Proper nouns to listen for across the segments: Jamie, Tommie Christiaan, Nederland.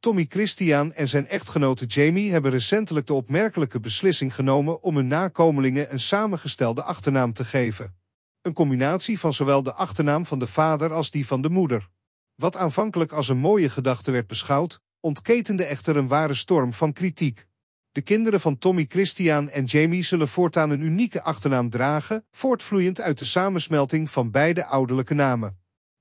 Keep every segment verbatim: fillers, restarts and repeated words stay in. Tommie Christiaan en zijn echtgenote Jamie hebben recentelijk de opmerkelijke beslissing genomen om hun nakomelingen een samengestelde achternaam te geven. Een combinatie van zowel de achternaam van de vader als die van de moeder. Wat aanvankelijk als een mooie gedachte werd beschouwd, ontketende echter een ware storm van kritiek. De kinderen van Tommie Christiaan en Jamie zullen voortaan een unieke achternaam dragen, voortvloeiend uit de samensmelting van beide ouderlijke namen.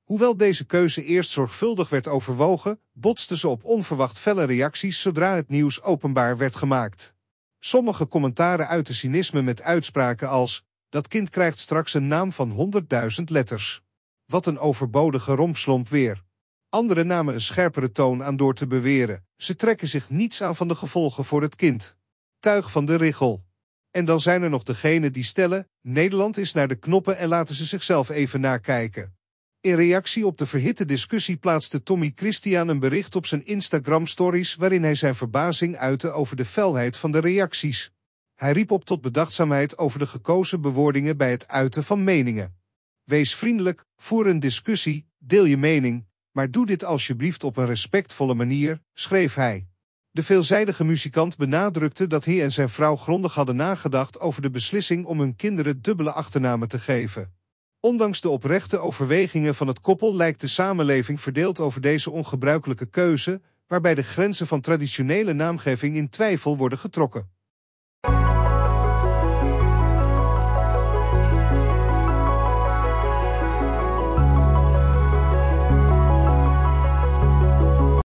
Hoewel deze keuze eerst zorgvuldig werd overwogen, botsten ze op onverwacht felle reacties zodra het nieuws openbaar werd gemaakt. Sommige commentaren uiten cynisme met uitspraken als: dat kind krijgt straks een naam van honderdduizend letters. Wat een overbodige rompslomp weer. Anderen namen een scherpere toon aan door te beweren: ze trekken zich niets aan van de gevolgen voor het kind. Tuig van de richel. En dan zijn er nog degenen die stellen: Nederland is naar de knoppen en laten ze zichzelf even nakijken. In reactie op de verhitte discussie plaatste Tommie Christiaan een bericht op zijn Instagram-stories waarin hij zijn verbazing uitte over de felheid van de reacties. Hij riep op tot bedachtzaamheid over de gekozen bewoordingen bij het uiten van meningen. Wees vriendelijk, voer een discussie, deel je mening, maar doe dit alsjeblieft op een respectvolle manier, schreef hij. De veelzijdige muzikant benadrukte dat hij en zijn vrouw grondig hadden nagedacht over de beslissing om hun kinderen dubbele achternamen te geven. Ondanks de oprechte overwegingen van het koppel lijkt de samenleving verdeeld over deze ongebruikelijke keuze, waarbij de grenzen van traditionele naamgeving in twijfel worden getrokken.